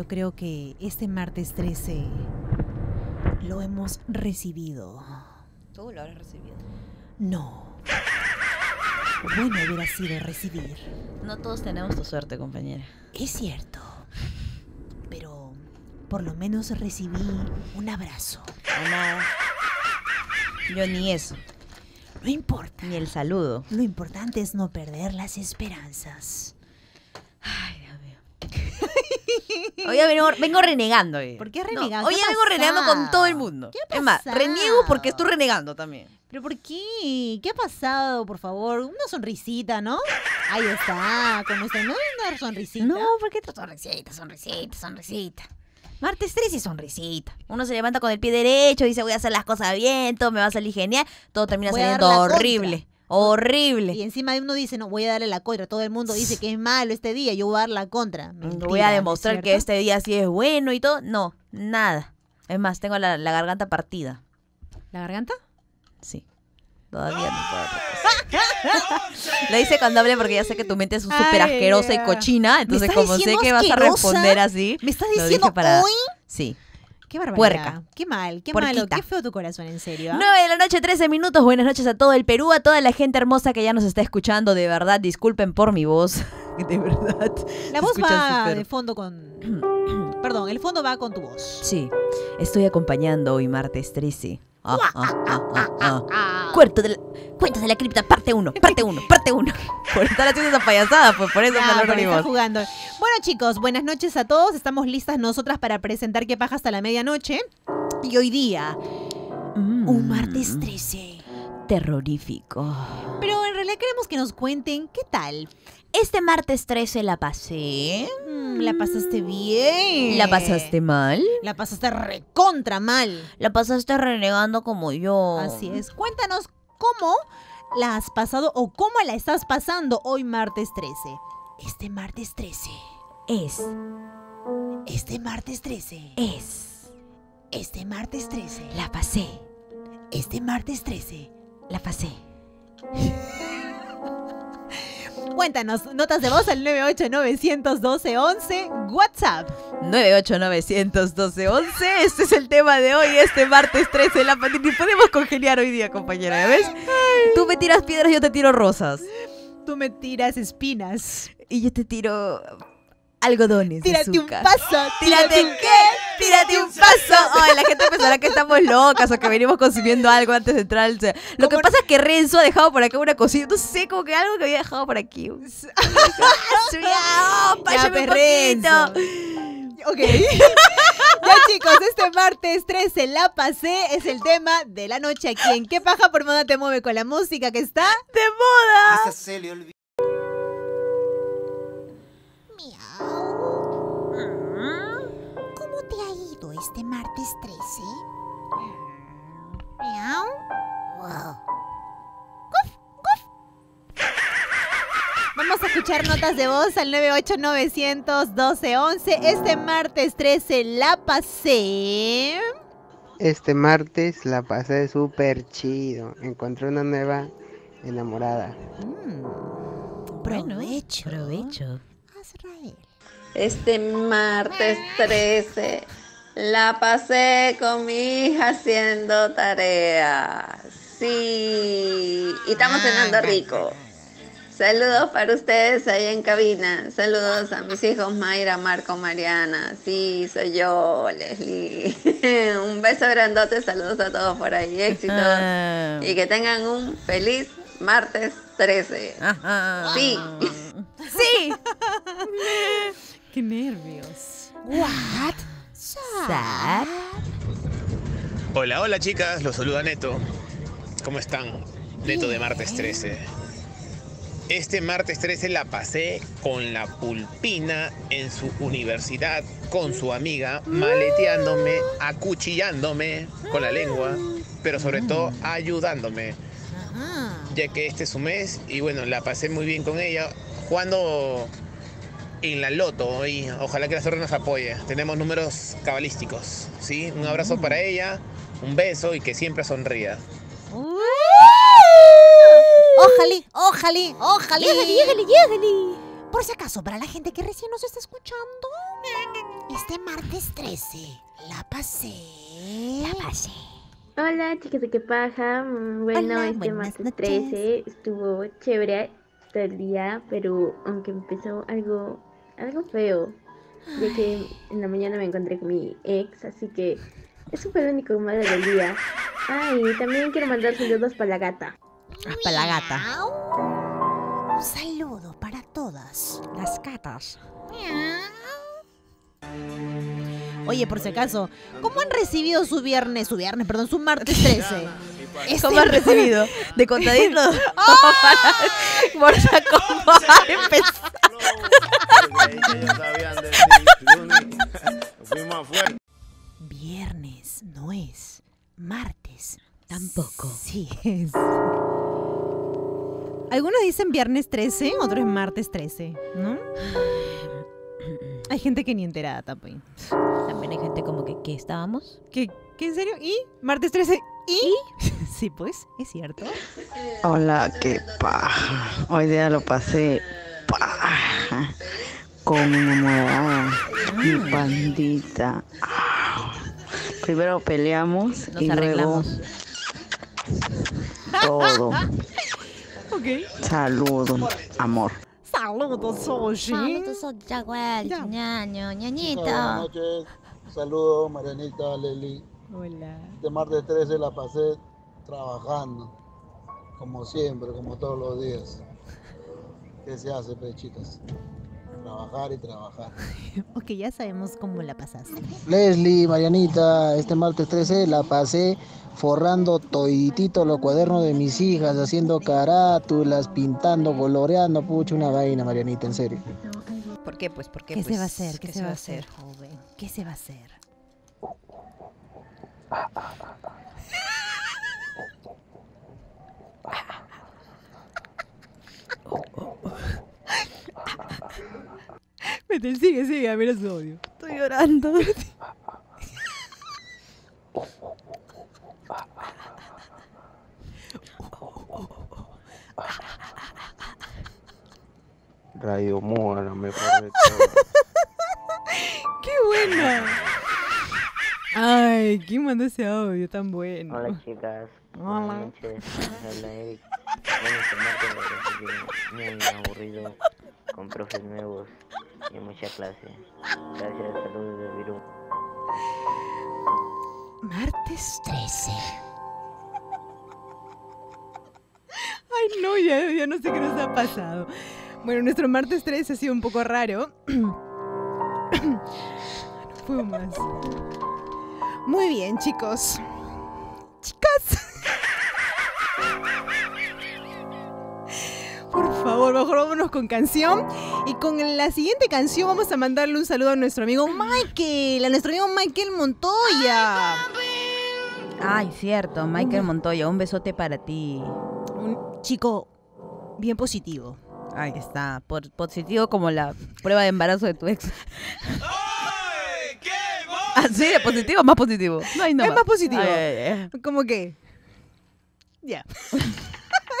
yo creo que este martes 13 lo hemos recibido. ¿Tú lo habrás recibido? No. Bueno, hubiera sido recibir. No todos tenemos tu suerte, compañera. Es cierto. Pero por lo menos recibí un abrazo. No, yo ni eso. No importa. Ni el saludo. Lo importante es no perder las esperanzas. Ay, Dios mío. Hoy vengo renegando. ¿Por qué renegando? Hoy vengo renegando con todo el mundo. Es más, reniego porque estoy renegando también. ¿Pero por qué? ¿Qué ha pasado? Por favor, una sonrisita, ¿no? Ahí está, como está, no una sonrisita. No, porque sonrisita, sonrisita, sonrisita. Martes 13 y sonrisita. Uno se levanta con el pie derecho y dice voy a hacer las cosas bien, todo me va a salir genial. Todo termina saliendo horrible, horrible. Y encima uno dice, no, voy a darle la contra. Todo el mundo dice que es malo este día, yo voy a dar la contra. Mentira, voy a demostrar, ¿no?, que este día sí es bueno y todo. No, nada. Es más, tengo la garganta partida. ¿La garganta? Sí. Todavía no puedo otra cosa. Lo hice cuando hablé porque ya sé que tu mente es súper asquerosa y cochina. Entonces, como sé que vas a responder así. ¿Me estás diciendo hoy? Sí. Qué barbaridad. Puerca. Qué mal, qué malo. Qué feo tu corazón, en serio. 9:13 p.m. Buenas noches a todo el Perú, a toda la gente hermosa que ya nos está escuchando. De verdad, disculpen por mi voz. De verdad. La voz va de fondo con... Perdón, el fondo va con tu voz. Sí. Estoy acompañando hoy martes 13. Cuentos de la cripta, parte 1. Por estar haciendo esa payasada, pues por eso no lo venimos jugando. Bueno, chicos, buenas noches a todos. Estamos listas nosotras para presentar Qué Paja hasta la medianoche. Y hoy día, un martes 13 terrorífico. Pero en realidad queremos que nos cuenten qué tal. Este martes 13 la pasé. ¿La pasaste bien? ¿La pasaste mal? ¿La pasaste recontra mal? ¿La pasaste renegando como yo? Así es. Cuéntanos cómo la has pasado o cómo la estás pasando hoy martes 13. Este martes 13 es... Este martes 13 es... Este martes 13 la pasé. Este martes 13 la pasé. Cuéntanos, notas de voz al 9891211, WhatsApp. 9891211, este es el tema de hoy, este martes 13, la pandemia. Podemos congeniar hoy día, compañera, ¿ves? Ay. Tú me tiras piedras, yo te tiro rosas. Tú me tiras espinas. Y yo te tiro... algodones. Tírate un paso. ¿Tírate un qué? Tírate un paso. Ay, la gente pensará que estamos locas o que venimos consumiendo algo antes de entrar. Lo que pasa es que Renzo ha dejado por acá una cosita. No sé, como que algo que había dejado por aquí. Pállame un poquito. Ok. Ya, chicos, este martes 13 la pasé. Es el tema de la noche aquí en ¿Qué Paja por Moda Te Mueve? Con la música que está de moda. Esa se le olvidó. ¿Cómo te ha ido este martes 13? Miau. Wow. Cuf, cuf. Vamos a escuchar notas de voz al 9891211. Este martes 13 la pasé. Este martes la pasé súper chido. Encontré una nueva enamorada. Provecho. Provecho. Este martes 13 la pasé con mi hija haciendo tareas. Sí, y estamos cenando rico. Saludos para ustedes ahí en cabina. Saludos a mis hijos Mayra, Marco, Mariana. Sí, soy yo, Leslie. Un beso grandote, saludos a todos por ahí, éxitos. Y que tengan un feliz martes 13. Sí. ¡Sí! ¡Qué nervios! ¿What? ¿Sad? Hola, hola, chicas. Los saluda Neto. ¿Cómo están? Neto de martes 13. Este martes 13 la pasé con la Pulpina en su universidad, con su amiga, maleteándome, acuchillándome con la lengua, pero sobre todo ayudándome, ya que este es su mes y bueno, la pasé muy bien con ella. Jugando en la loto y ojalá que la suerte nos apoye. Tenemos números cabalísticos, ¿sí? Un abrazo para ella, un beso y que siempre sonría. Ojalá. Por si acaso, para la gente que recién nos está escuchando, Este martes 13 la pasé. Hola, chicas de qué paja. Bueno, hola, este martes noches. 13 estuvo chévere todo el día, pero aunque empezó algo feo, ya que en la mañana me encontré con mi ex, así que eso fue lo único malo del día. Ay, también quiero mandar saludos para la gata. Para la gata. Un saludo para todas las gatas. Oye, por si acaso, ¿cómo han recibido su viernes, perdón, su martes 13? ¿Cómo han recibido? De contadito. ¡Oh! Morsa, ¿cómo han empezado? Viernes no es, martes tampoco. Sí es. Algunos dicen viernes 13, otros martes 13, ¿no? Hay gente que ni enterada también. También hay gente como que, ¿qué estábamos? ¿Qué en serio? ¿Y? ¿Martes 13? ¿Y? Sí, pues, es cierto. Hola, qué paja. Hoy día lo pasé paja con mi enamorada, mi pandita. Primero peleamos, nos y arreglamos. Luego todo. Okay. Saludos, amor. Saludos, Oji. Saludos, Jowell, ñaño, ñañito. Buenas noches. Saludos, Marianita, Leli. Hola. Este martes 13 la pasé trabajando, como siempre, como todos los días. ¿Qué se hace, pues, chicas? Trabajar y trabajar. Ok, ya sabemos cómo la pasaste. Leslie, Marianita, este martes 13 la pasé forrando toditito los cuadernos de mis hijas, haciendo carátulas, pintando, coloreando, pucha, una vaina, Marianita, en serio. ¿Por qué, pues? ¿Por qué? ¿Qué pues, se va a hacer? ¿Qué se va a hacer, joven? ¿Qué se va a hacer? Vete, sigue, a ver su odio. Estoy llorando. Radio Moa, la mejor de todas. ¡Qué buena! Ay, ¿quién mandó ese audio tan bueno? Hola, chicas. Hola. Buenas noches. Hola, Eric. Bueno, me aburrido con profes nuevos y mucha clase. Gracias, saludos de Virú. Martes 13. Ay, no, ya no sé qué nos ha pasado. Bueno, nuestro martes 13 ha sido un poco raro. No puedo más. Muy bien, chicos. Chicas. Por favor, mejor vámonos con canción. Y con la siguiente canción vamos a mandarle un saludo a nuestro amigo Michael. A nuestro amigo Michael Montoya. Ay, cierto, Michael Montoya. Un besote para ti. Un chico bien positivo. Ahí está, positivo como la prueba de embarazo de tu ex. ¡Ay, qué bonito! ¿Así de positivo o más positivo? No hay nada. Es más positivo. ¿Cómo qué? Ya.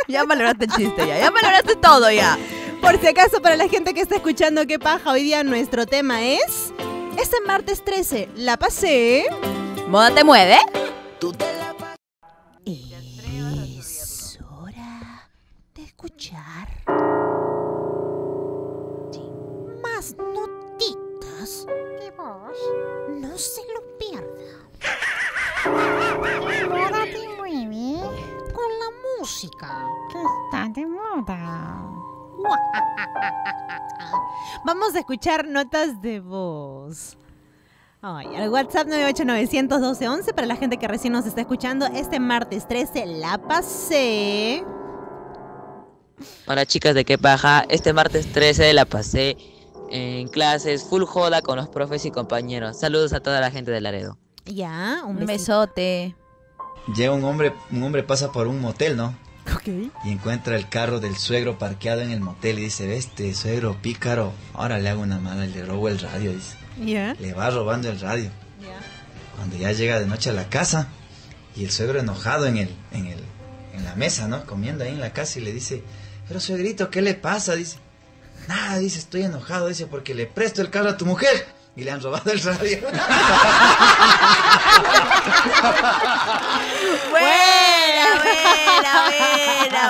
Ya valoraste el chiste, ya valoraste todo, ya. Por si acaso, para la gente que está escuchando, qué paja, hoy día nuestro tema es... Este martes 13, la pasé... ¿Moda te mueve? Tú te la pasas. Es hora de escuchar... notitas que vos no se lo pierda. Moda te mueve con la música que está de moda. Vamos a escuchar notas de voz. Ay, al WhatsApp 989-912-11 para la gente que recién nos está escuchando. Este martes 13 la pasé. Hola, chicas de qué paja. Este martes 13 la pasé en clases, full joda con los profes y compañeros. Saludos a toda la gente de Laredo. Ya, un besote. Llega un hombre pasa por un motel, ¿no? Ok. Y encuentra el carro del suegro parqueado en el motel y dice, este suegro pícaro, ahora le hago una mala, le robo el radio, dice. Ya. Le va robando el radio. Ya. Cuando ya llega de noche a la casa y el suegro enojado en la mesa, ¿no? Comiendo ahí en la casa y le dice, pero suegrito, ¿qué le pasa? Dice, nada, dice, estoy enojado, dice, porque le presto el carro a tu mujer. y le han robado el radio.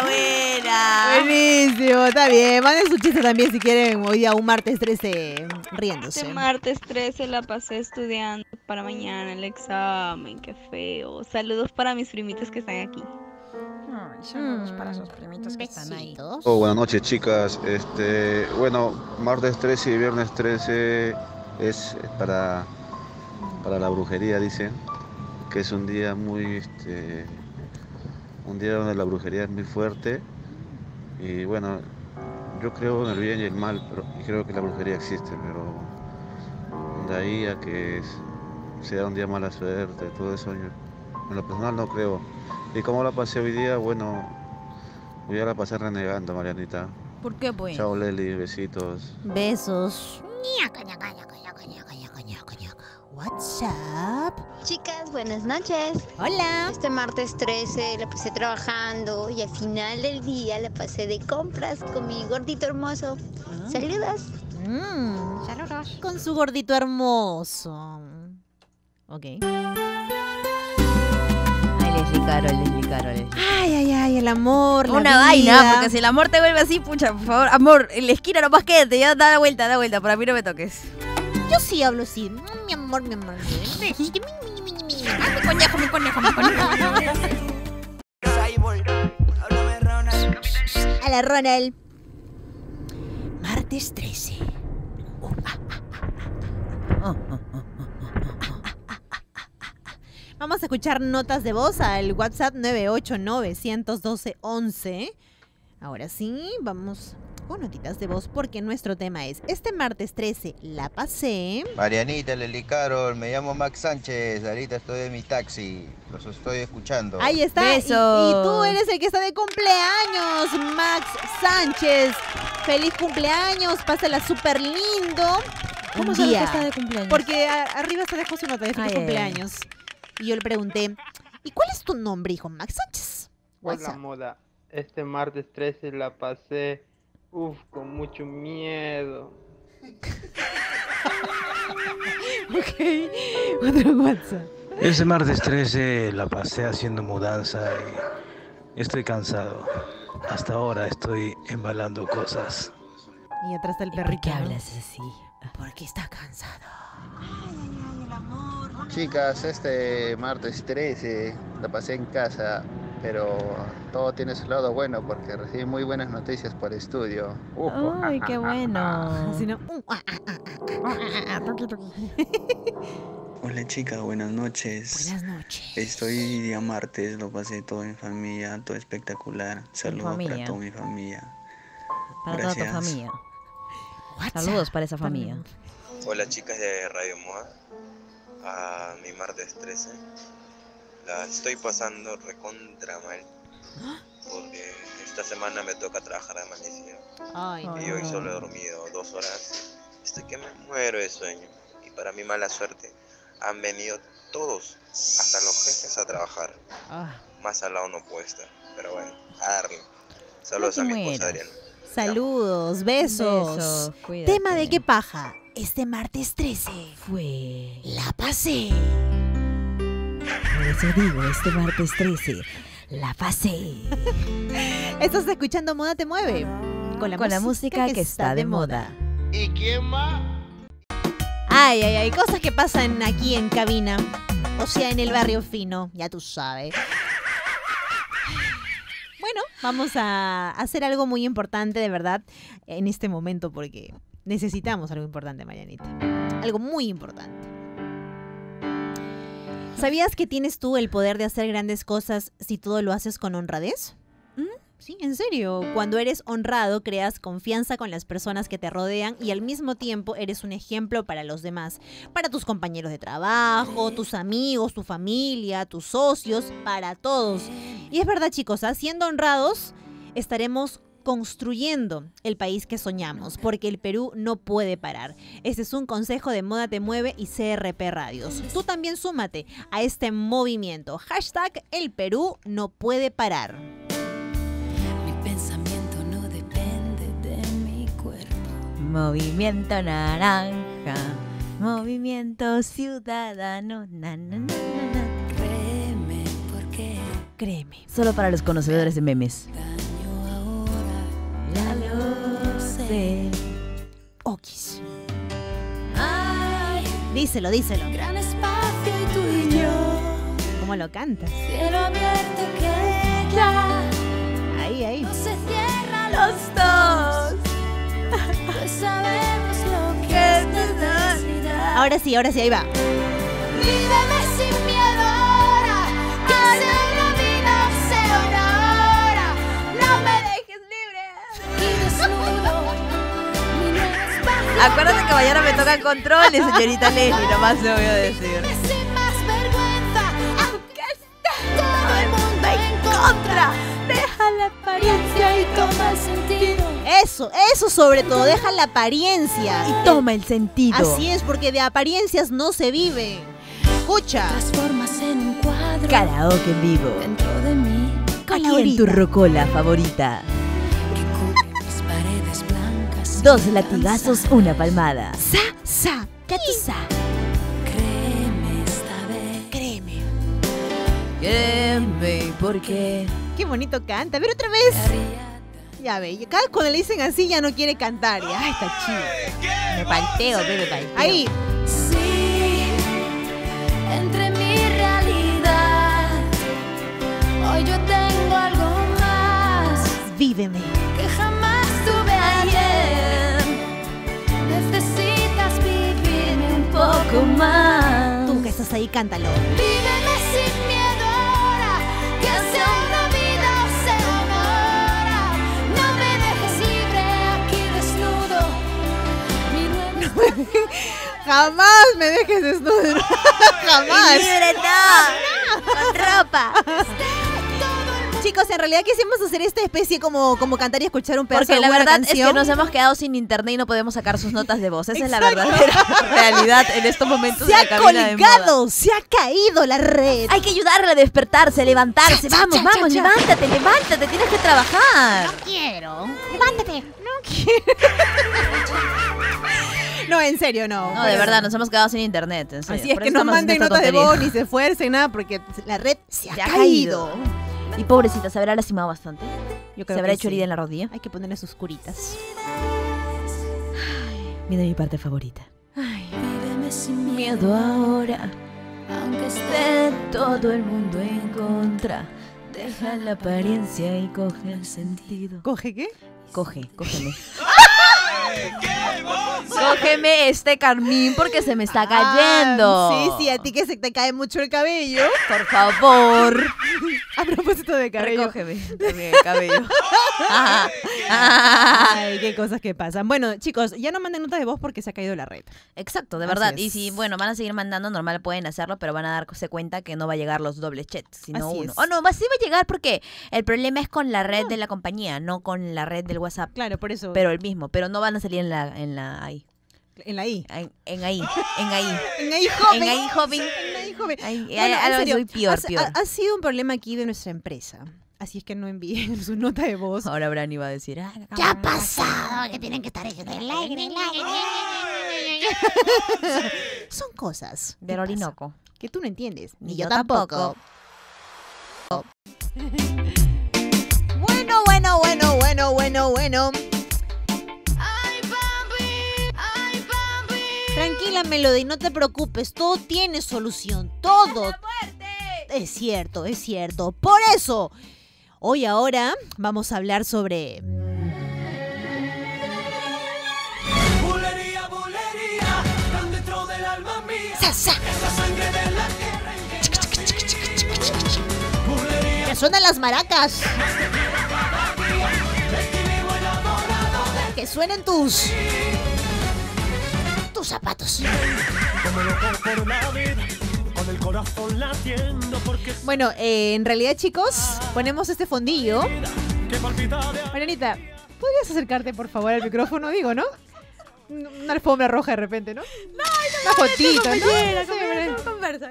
Buena. Buenísimo, está bien. Manden su chiste también si quieren hoy a un martes 13 riéndose. Este martes 13 la pasé estudiando para mañana el examen, qué feo. Saludos para mis primitos que están aquí. Para sus primitos que están ahí. Oh, buenas noches, chicas. Bueno, martes 13 y viernes 13 es para la brujería, dicen. Que es un día muy, un día donde la brujería es muy fuerte. Y bueno, yo creo en el bien y el mal, pero creo que la brujería existe, pero de ahí a que sea un día mala suerte, todo eso, yo en lo personal no creo. ¿Y cómo la pasé hoy día? Bueno, hoy día la pasé renegando, Marianita. ¿Por qué, pues? Chao, Leli, besitos. Besos. What's up? Chicas, buenas noches. Hola. Este martes 13 la pasé trabajando y al final del día la pasé de compras con mi gordito hermoso. Saludos. Saludos. Con su gordito hermoso. Ok. Leslie Carol. Ay, el amor. Una vaina, porque si el amor te vuelve así, pucha, por favor, amor, en la esquina nomás quédate, ya da la vuelta, para mí no me toques. Yo sí hablo así, mi amor. Mi conejo. A la Ronald. Martes 13. Vamos a escuchar notas de voz al WhatsApp 989-112-11. Ahora sí, vamos con notitas de voz porque nuestro tema es este martes 13, la pasé. Marianita, Leli Carol, me llamo Max Sánchez, ahorita estoy en mi taxi, los estoy escuchando. Ahí está, y tú eres el que está de cumpleaños, Max Sánchez. Feliz cumpleaños, pásala súper lindo. ¿Cómo sabes que está de cumpleaños? Porque arriba se dejó su nota de feliz cumpleaños. Y yo le pregunté, ¿y cuál es tu nombre, hijo? Max Sánchez. Hola, Moda. Este martes 13 la pasé, con mucho miedo. Ok, otro WhatsApp. Este martes 13 la pasé haciendo mudanza y estoy cansado. Hasta ahora estoy embalando cosas. Y atrás del perro. ¿Por qué hablas así? Porque está cansado. Ay, el amor. Chicas, este martes 13 la pasé en casa, pero todo tiene su lado bueno porque recibí muy buenas noticias por estudio. ¡Uy, qué bueno! Hola chicas, buenas noches. Buenas noches. Estoy día martes, lo pasé todo en familia, todo espectacular. Saludos para toda mi familia. Para toda tu familia. Saludos para esa familia. Hola chicas de Radio Moda. A mi martes 13 la estoy pasando recontra mal porque esta semana me toca trabajar de amanecido y hoy solo he dormido 2 horas. Estoy que me muero de sueño y para mi mala suerte han venido todos, hasta los jefes, a trabajar. Más al lado no puedo estar, pero bueno, a darle. Saludos a mi esposa Adriana. Saludos, besos. Tema de qué paja. Este martes 13 fue... la pasé. Por eso digo, este martes 13, la pasé. Estás escuchando Moda Te Mueve. Con la música que está de moda. ¿Y quién más? Ay, cosas que pasan aquí en cabina. O sea, en el barrio fino, ya tú sabes. Bueno, vamos a hacer algo muy importante, de verdad, en este momento porque... necesitamos algo importante, Marianita. Algo muy importante. ¿Sabías que tienes tú el poder de hacer grandes cosas si todo lo haces con honradez? Sí, en serio. Cuando eres honrado, creas confianza con las personas que te rodean y al mismo tiempo eres un ejemplo para los demás. Para tus compañeros de trabajo, tus amigos, tu familia, tus socios, para todos. Y es verdad, chicos, siendo honrados, estaremos construyendo el país que soñamos, porque el Perú no puede parar. Este es un consejo de Moda Te Mueve y CRP Radios. Tú también súmate a este movimiento. Hashtag El Perú no puede parar. Mi pensamiento no depende de mi cuerpo. Movimiento Naranja. Movimiento Ciudadano. Na, na, na, na. Créeme, porque créeme. Solo para los conocedores de memes. Daño ahora, ya lo sé. Okis. Ay, díselo, díselo. Gran espacio y tú y yo. ¿Cómo lo canta? Cielo abierto queda. Ahí, ahí. No se cierran los dos. Pues sabemos lo que es necesidad. Ahora sí, ahí va. Víveme sin miedo ahora, que se ilumina, se honora. No me dejes libre. Y desnudo, mi espacio. Acuérdate que mañana me tocan controles, señorita Leslie, nomás lo voy a decir. Víveme sin más vergüenza, aunque está todo el mundo en contra. Deja la apariencia y toma el sentido. Eso, eso sobre todo, deja la apariencia y toma el sentido. Así es, porque de apariencias no se vive. Escucha. Transformas en un cuadro. Karaoke en vivo. Dentro de mí. Aquí en tu rocola favorita. Que cubre mis paredes blancas. Dos latigazos, una palmada. Sa, sa, catiza. Créeme esta vez. Créeme. Créeme, porque... Qué bonito canta. A ver otra vez. Ya ve, cada vez cuando le dicen así ya no quiere cantar. Ya está chido. Me palteo, bebé, palteo. Ahí. Sí, entre mi realidad. Hoy yo tengo algo más. Víveme. Que jamás tuve ayer. Necesitas vivirme un poco más. Tú que estás ahí, cántalo. Víveme sin miedo ahora. Que sea una vida, se honora. No me dejes libre aquí desnudo. Mi nuevo... Jamás me dejes desnudo. Jamás. Libre, no. Con ropa. Chicos, en realidad quisimos hacer esta especie como cantar y escuchar un pedazo de una canción. Porque la verdad es que nos hemos quedado sin internet y no podemos sacar sus notas de voz. Esa es la verdadera realidad en estos momentos de la cabina de moda. Se ha colgado, se ha caído la red. Hay que ayudarla a despertarse, a levantarse. Vamos, vamos, levántate, levántate, tienes que trabajar. No quiero. Levántate. No quiero. No, en serio, no. No, de verdad, nos hemos quedado sin internet. En serio. Así es que no manden notas de voz ni se esfuercen, nada, porque la red se ha caído. Y pobrecita, se habrá lastimado bastante. Yo creo se habrá hecho herida en la rodilla. Hay que ponerle sus curitas. Viene mi parte favorita. Ay, víveme sin miedo ahora. Aunque esté todo el mundo en contra. Deja la apariencia y coge el sentido. ¿Coge qué? Coge, cógeme. Cógeme este carmín porque se me está cayendo. Sí, sí, a ti que se te cae mucho el cabello. Por favor. A propósito de cabello. Recógeme también el cabello. Ajá. Ay, qué cosas que pasan. Bueno, chicos, ya no manden notas de voz porque se ha caído la red. Exacto, de verdad. Y si, bueno, van a seguir mandando, normal pueden hacerlo, pero van a darse cuenta que no va a llegar los dobles chats, sino uno. Oh, no, sí va a llegar porque el problema es con la red de la compañía, no con la red del WhatsApp. Claro, por eso. Pero el mismo, pero no van a salir en la ahí. En la I. En ahí. En ahí. En ahí, joven. En ahí, joven. En ahí, joven. Ahora soy peor, peor. Ha sido un problema aquí de nuestra empresa. Así es que no envíen su nota de voz. Ahora Bran iba a decir, ah, ¿qué ha pasado? Que tienen que estar ellos del aire. Son cosas del Orinoco que tú no entiendes. Ni yo tampoco. Bueno, bueno, bueno, bueno, bueno, bueno. Tranquila, Melody, no te preocupes, todo tiene solución, todo. Es cierto, es cierto. Por eso, hoy ahora vamos a hablar sobre... Bulería, bulería, tan dentro del alma mía. Esa sangre de la tierra en que nací. Bulería. Que suenan las maracas. Que suenen tus... zapatos. Bueno, en realidad, chicos, ponemos este fondillo. Marianita, ¿podrías acercarte por favor al micrófono? Digo, ¿no? Una alfombra roja de repente, ¿no? Una fotito, ¿no? Conversa.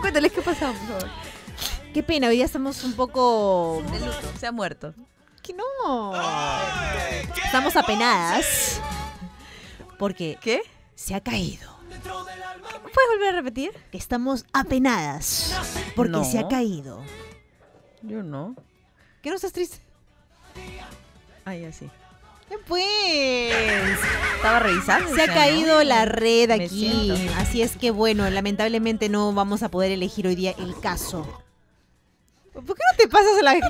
Cuéntales qué pasó, por favor. Qué pena, hoy día estamos un poco de luto. Se ha muerto. No, estamos apenadas porque ¿qué? Se ha caído. ¿Puedes volver a repetir? Estamos apenadas porque no. Se ha caído. Yo no. ¿Qué no estás triste? Ay, así. Pues estaba revisando. Se ha caído, ¿no?, la red aquí. Así es que bueno, lamentablemente no vamos a poder elegir hoy día el caso. ¿Por qué no te pasas la hija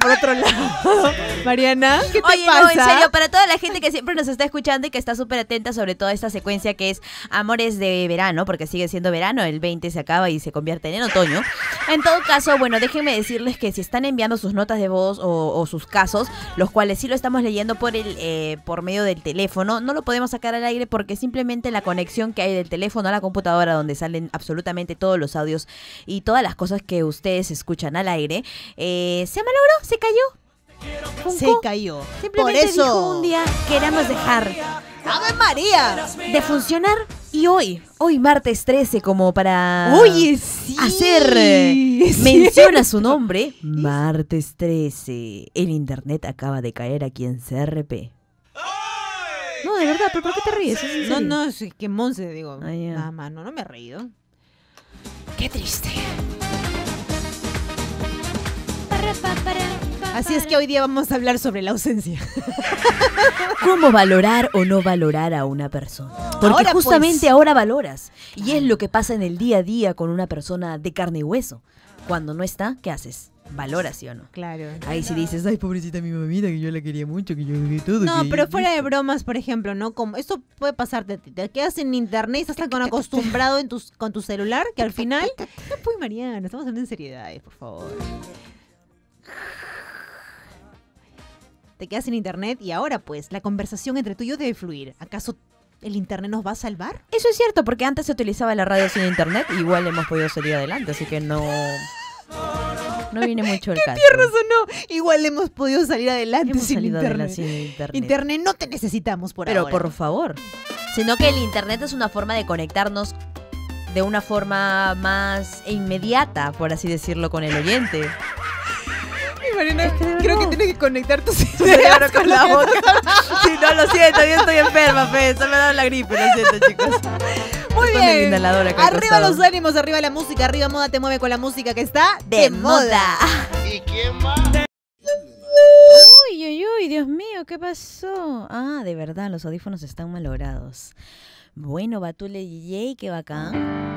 por otro lado, Mariana? ¿Qué te pasa? Oye, no, en serio, para toda la gente que siempre nos está escuchando y que está súper atenta sobre toda esta secuencia que es Amores de Verano, porque sigue siendo verano, el 20 se acaba y se convierte en otoño. En todo caso, bueno, déjenme decirles que si están enviando sus notas de voz o sus casos, los cuales sí lo estamos leyendo por medio del teléfono, no lo podemos sacar al aire porque simplemente la conexión que hay del teléfono a la computadora, donde salen absolutamente todos los audios y todas las cosas que ustedes escuchan al aire, se malogró, se cayó. Funko se cayó. Simplemente por eso dijo un día, queramos dejar ¡Ave María! De funcionar. Y hoy martes 13, como para oye, sí, hacer mención a su nombre, martes 13, el internet acaba de caer aquí en CRP. No, de verdad, ¿pero por qué te ríes? No, no, es que Monse, digo, nada más, no me he reído. Qué triste. Así es que hoy día vamos a hablar sobre la ausencia. ¿Cómo valorar o no valorar a una persona? Porque ahora, justamente pues, ahora valoras. Y es lo que pasa en el día a día con una persona de carne y hueso. Cuando no está, ¿qué haces? ¿Valoras, sí o no? Claro. Ahí sí dices, ay, pobrecita mi mamita, que yo la quería mucho, que yo quería todo. No, pero fuera de bromas, por ejemplo, ¿no? Como esto puede pasarte, te quedas en internet, estás tan acostumbrado con tu celular, que al final... No, pues Mariana, estamos hablando en seriedad, por favor. Te quedas en internet y ahora pues la conversación entre tú y yo debe fluir. ¿Acaso el internet nos va a salvar? Eso es cierto, porque antes se utilizaba la radio sin internet. Igual hemos podido salir adelante, así que no viene mucho el caso. ¿Qué tierno sonó? Igual hemos podido salir adelante sin internet. Internet no te necesitamos por ahora. Pero por favor. Sino que el internet es una forma de conectarnos de una forma más inmediata, por así decirlo, con el oyente. Mariana, es que creo que tienes que conectar tus cerebros con la boca. Sí, no, lo siento, yo estoy enferma, fe. Se me ha dado la gripe, lo siento, chicos. Muy bien. Arriba los ánimos, arriba la música, arriba Moda Te Mueve con la música que está de moda. ¿Y quién más? Uy, uy, uy, Dios mío, ¿qué pasó? Ah, de verdad, los audífonos están malogrados. Bueno, Batule DJ, qué bacán.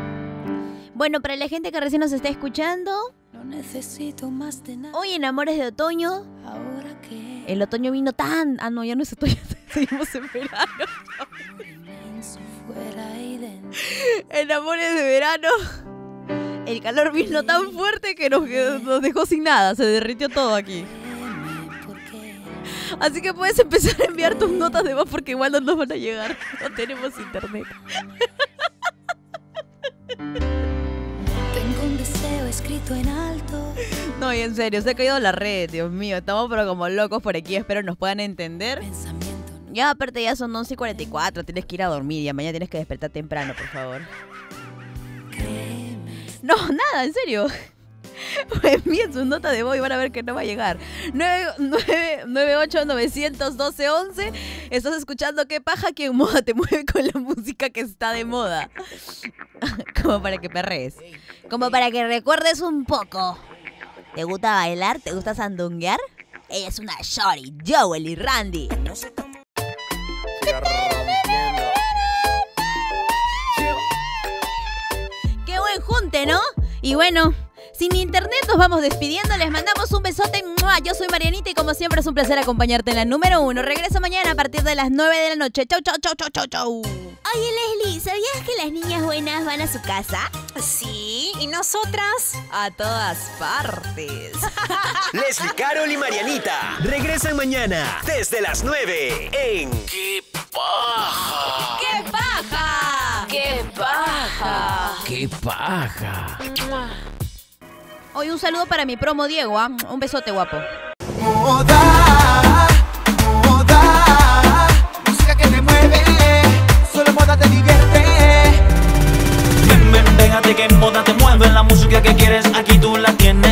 Bueno, para la gente que recién nos está escuchando... No necesito más de nada. Hoy en Amores de Otoño. ¿Ahora qué? El otoño vino tan... Ah, no, ya no es otoño. Seguimos en verano. En Amores de Verano. El calor vino tan fuerte que nos dejó sin nada. Se derritió todo aquí. Así que puedes empezar a enviar tus notas de voz porque igual no nos van a llegar. No tenemos internet. Escrito en alto. No, y en serio, se ha caído la red, Dios mío. Estamos pero como locos por aquí, espero nos puedan entender. No. Ya aparte ya son 11:44, tienes que ir a dormir. Ya mañana tienes que despertar temprano, por favor. No, nada, en serio. Pues bien, sus notas de voz van a ver que no va a llegar. 998-912-11. Estás escuchando Qué Paja, que en Moda Te Mueve con la música que está de moda. Como para que perres. Como para que recuerdes un poco. ¿Te gusta bailar? ¿Te gusta sandunguear? Ella es una shorty, Jowell y Randy. Qué buen junte, ¿no? Y bueno, sin internet nos vamos despidiendo. Les mandamos un besote. Yo soy Marianita y como siempre es un placer acompañarte en la número 1. Regreso mañana a partir de las 9 de la noche. Chau, chau, chau, chau, chau, chau. Oye, Leslie, ¿sabías que las niñas buenas van a su casa? Sí, ¿y nosotras? A todas partes. Leslie, Carol y Marianita regresan mañana desde las 9 en ¡Qué Paja! ¡Qué Paja! ¡Qué Paja! ¡Qué Paja! Hoy un saludo para mi promo Diego, ¿eh? Un besote, guapo. Moda, moda, música que te mueve, solo moda te divierte. Ven, ven, pégate que moda te mueve, la música que quieres aquí tú la tienes.